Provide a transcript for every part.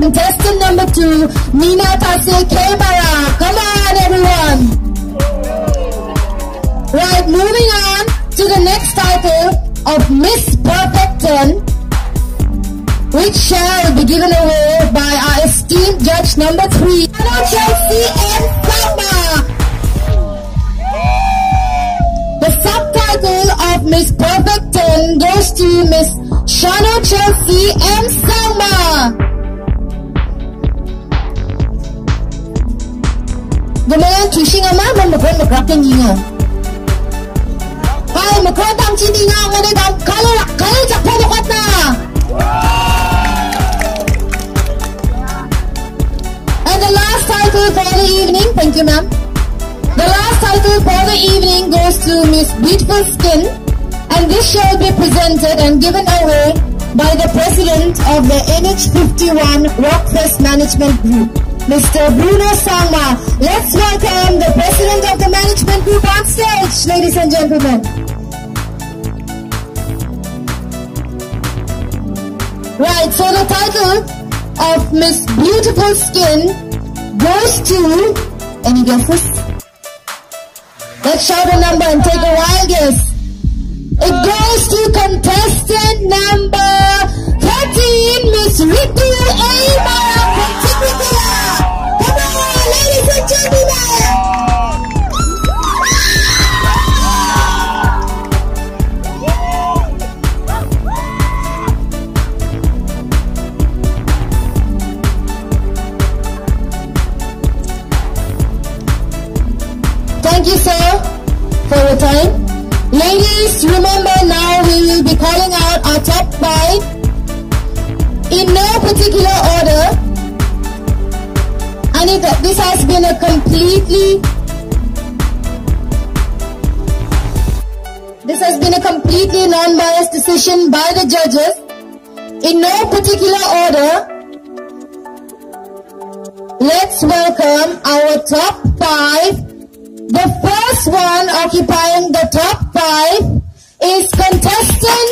Contestant number 2, Nina Tasi Kamera. Come on, everyone. Right, moving on to the next title of Miss Perfect 10, which shall be given away by our esteemed judge number 3, Shano Chelsea M. Salma. The subtitle of Miss Perfect 10 goes to Miss Shano Chelsea M. Salma. Gumaya kissing ama mamagong magrapin niya. Kaya magkotang chini nga ang unidang kalawak kayo sa punukot na. And the last title for the evening, thank you ma'am. The last title for the evening goes to Miss Beautiful Skin, and this shall be presented and given away by the president of the NH51 Rockfest Management Group, Mr. Bruno Sangma. Let's welcome the president of the management group on stage, ladies and gentlemen. Right, so the title of Miss Beautiful Skin goes to, any guesses? Let's shout a number and take a wild guess. It goes to contestant number 13, Miss Ritu A. Thank you, sir, for your time. Ladies, remember now we will be calling out our top 5 in no particular order. And this has been a completely non-biased decision by the judges in no particular order. Let's welcome our top 5. The first one occupying the top 5 is contestant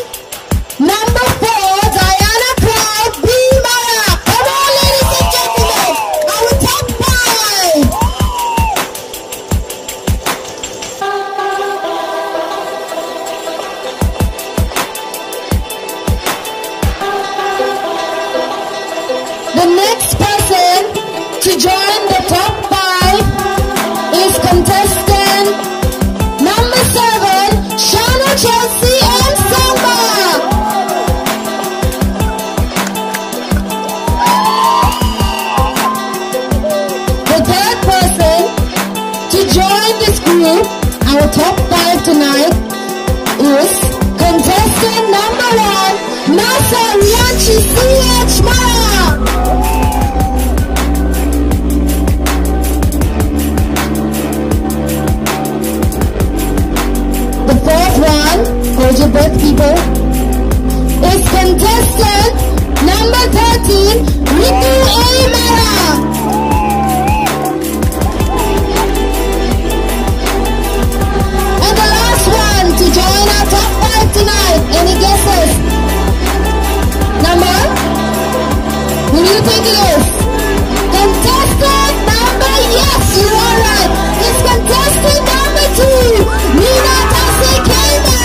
number 4, Diana Cloud Bimara. Come on, ladies and gentlemen, our top 5. The next person to join the top 5 is contestant number 7, Shano Chelsea M. Salma. The third person to join this group, our top 5 tonight, is contestant number 1, Nasario GCH Mallard. Fourth one, hold your breath, people, is contestant number 13, Ritu A. Mara. And the last one to join our top 5 tonight, any guesses? Number? Who do you think it is? Contestant number, yes, you are right. It's contestant number 2, Nina Tasi Kamera.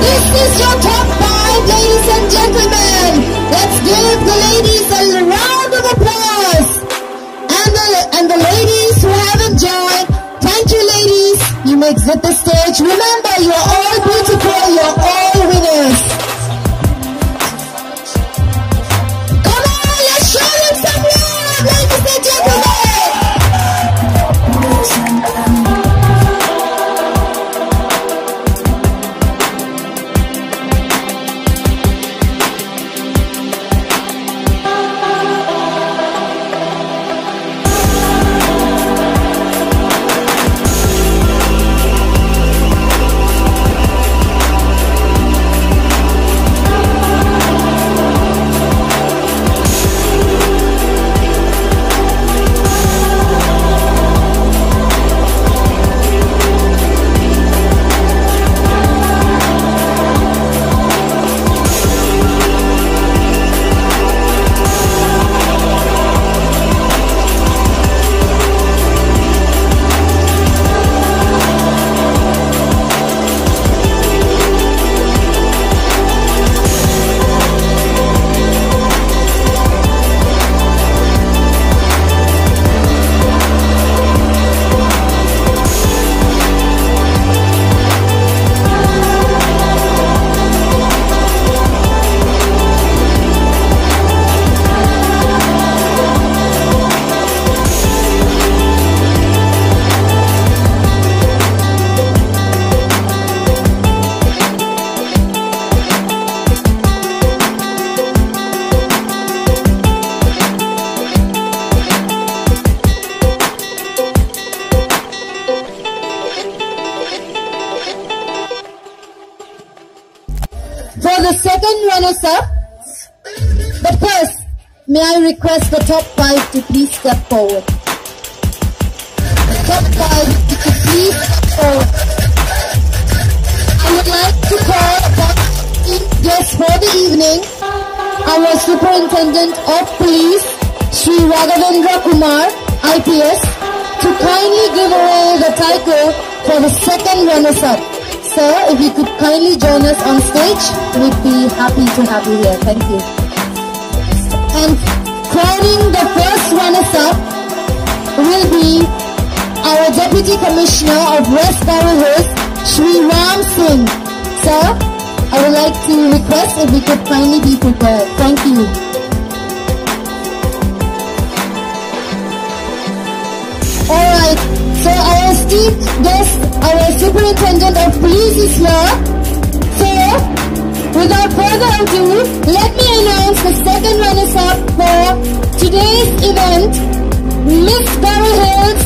This is your top 5, ladies and gentlemen. Let's give the ladies a round of applause. And the ladies who haven't joined, thank you, ladies. You may exit the stage. Remember, you're all beautiful. You're all winners. Come on, let's show them some love, ladies and gentlemen. For the second runners-up, but first, may I request the top five to please step forward. Top five to please step forward. I would like to call upon guests for the evening, our Superintendent of Police, Shri Raghavendra Kumar, IPS, to kindly give away the title for the second runners-up. Sir, if you could kindly join us on stage, we'd be happy to have you here. Thank you. And crowning the first runners-up will be our Deputy Commissioner of West Garo Hills, Shri Ram Singh. Sir, I would like to request if we could kindly be prepared. Thank you. Alright, so our esteemed guest, our Superintendent of Police is here. So, without further ado, let me announce the second runners-up for today's event, Miss Garo Hills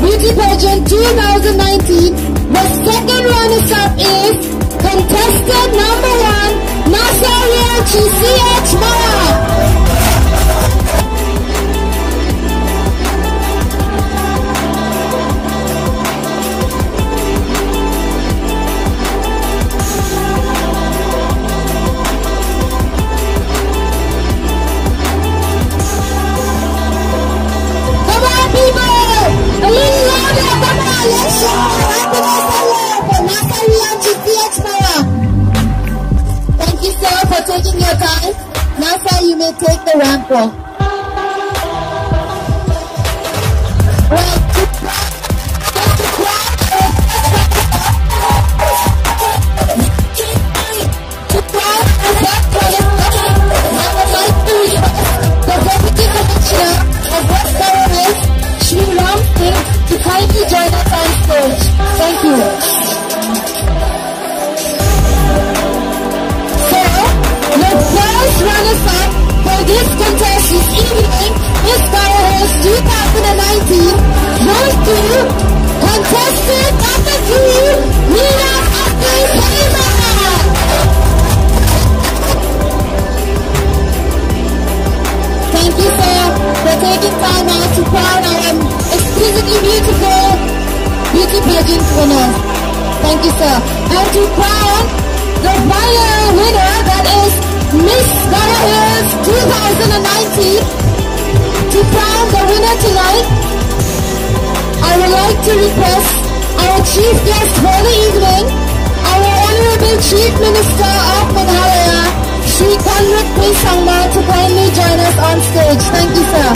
Beauty Pageant 2019. The second runners-up is contestant number 1, Nasario GCH Mallard. Thank you, sir, for taking your time. Now, sir, you may take the ramp walk. Right. Thank you, sir. And to crown the final winner, that is Miss Garo Hills 2019. To crown the winner tonight, I would like to request our chief guest for the evening, our Honorable Chief Minister of Meghalaya, Shri Conrad Sangma, to kindly join us on stage. Thank you, sir.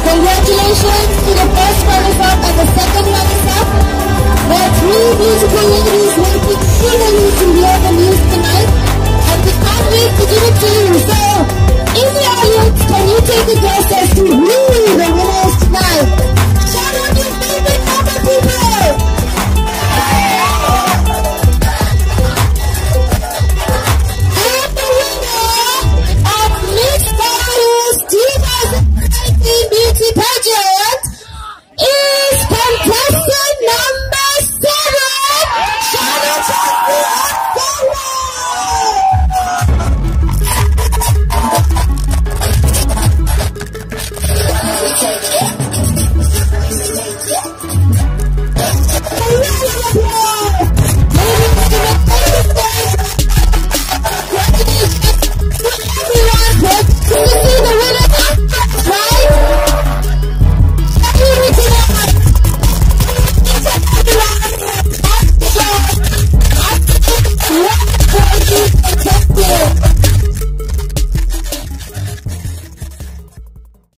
Congratulations to the first runners-up and the second runners-up. There are three beautiful ladies.